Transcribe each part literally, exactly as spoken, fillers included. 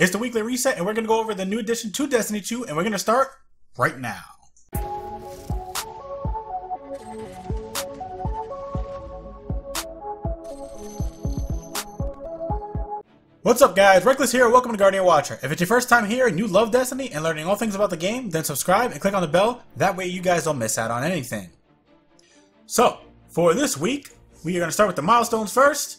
It's the weekly reset, and we're going to go over the new addition to Destiny two, and we're going to start right now. What's up guys, Reckless here, welcome to Guardian Watcher. If it's your first time here and you love Destiny and learning all things about the game, then subscribe and click on the bell, that way you guys don't miss out on anything. So, for this week, we are going to start with the milestones first,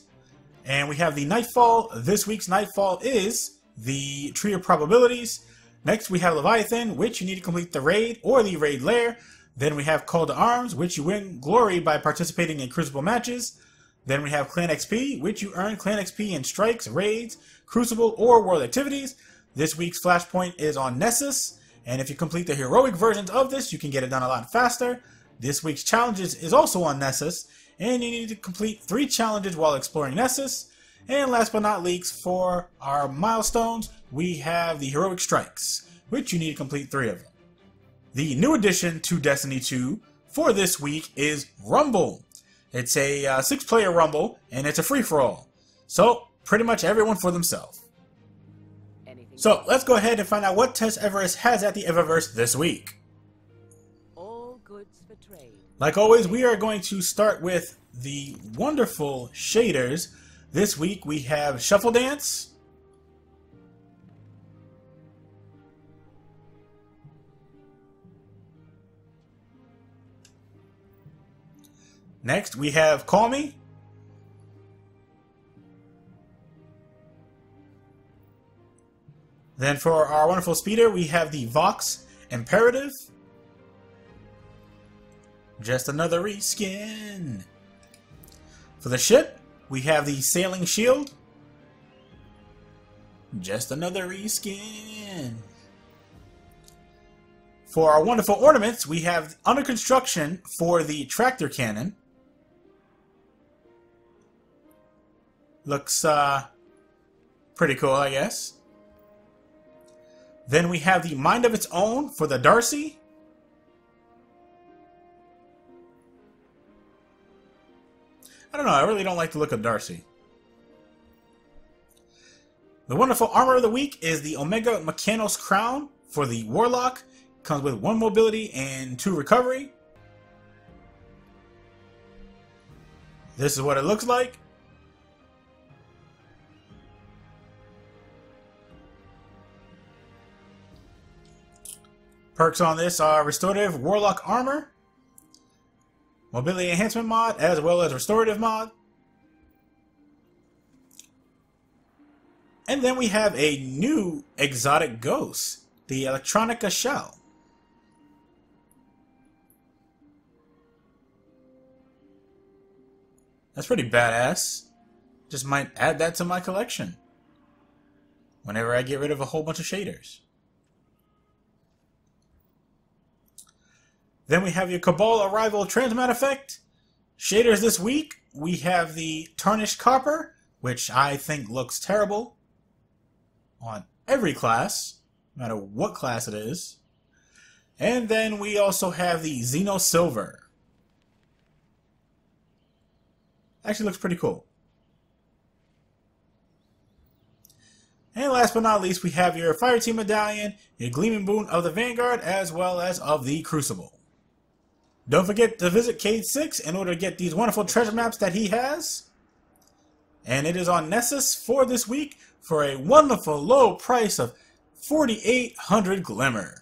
and we have the Nightfall. This week's Nightfall is the Tree of Probabilities. Next we have Leviathan, which you need to complete the Raid or the Raid Lair. Then we have Call to Arms, which you win glory by participating in Crucible matches. Then we have Clan X P, which you earn Clan X P in Strikes, Raids, Crucible, or World Activities. This week's Flashpoint is on Nessus, and if you complete the Heroic versions of this, you can get it done a lot faster. This week's Challenges is also on Nessus, and you need to complete three challenges while exploring Nessus. And last but not least, for our milestones, we have the Heroic Strikes, which you need to complete three of them. The new addition to Destiny two for this week is Rumble. It's a uh, six-player Rumble, and it's a free-for-all. So, pretty much everyone for themselves. Anything so, let's go ahead and find out what Tess Everest has at the Eververse this week. All goods for trade. Like always, we are going to start with the wonderful Shaders. This week we have Shuffle Dance, next we have Call Me, then for our wonderful speeder we have the Vox Imperative, just another reskin. For the ship we have the Sailing Shield, just another reskin. For our wonderful ornaments, we have Under Construction for the Tractor Cannon. Looks uh, pretty cool, I guess. Then we have the Mind of Its Own for the Darcy. I don't know, I really don't like the look of Darcy. The wonderful armor of the week is the Omega Mechanos Crown for the Warlock. Comes with one mobility and two recovery. This is what it looks like. Perks on this are restorative Warlock armor, mobility enhancement mod, as well as restorative mod. And then we have a new exotic ghost, the Electronica Shell. That's pretty badass. Just might add that to my collection whenever I get rid of a whole bunch of shaders. Then we have your Cabal Arrival Transmat Effect. Shaders this week, we have the Tarnished Copper, which I think looks terrible on every class, no matter what class it is. And then we also have the Xeno Silver. Actually looks pretty cool. And last but not least, we have your Fire Team Medallion, your Gleaming Boon of the Vanguard, as well as of the Crucible. Don't forget to visit Cayde six in order to get these wonderful treasure maps that he has. And it is on Nessus for this week for a wonderful low price of forty-eight hundred Glimmer.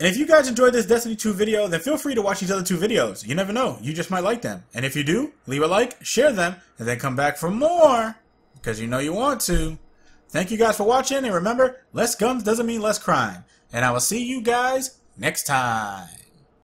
And if you guys enjoyed this Destiny two video, then feel free to watch these other two videos. You never know, you just might like them. And if you do, leave a like, share them, and then come back for more, because you know you want to. Thank you guys for watching, and remember, less guns doesn't mean less crime. And I will see you guys next time.